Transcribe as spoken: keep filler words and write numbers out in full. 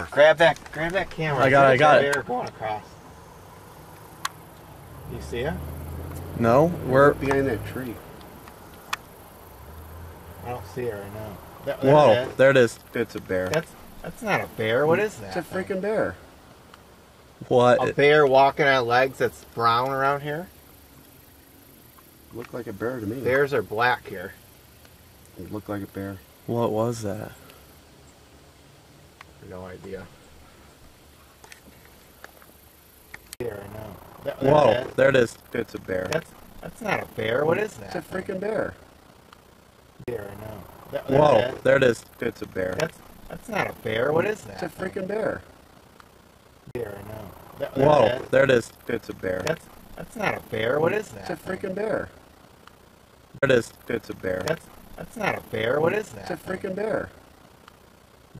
Copper. Grab that, grab that camera. I got it, I got it. Going across. You see it? No, we're behind that tree. I don't see it right now. That, there Whoa, it there it is. It's a bear. That's that's not a bear. What is that? It's a freaking bear. What? A bear walking on legs that's brown around here? Looked like a bear to me. Bears are black here. It looked like a bear. What was that? No idea. There I know. That, Whoa, that, there it is. It's a bear. That's that's not a bear. What is that? It's a freaking bear. There I know. That, Whoa, that, there it is. It's a bear. That's that's not a bear. What is that? It's a freaking bear. There I know. That, Whoa, that, there it is. It's a bear. That's that's not a bear. What is that? It's a freaking bear. There it is. It's a bear. That's that's not a bear. What is that? It's a freaking bear.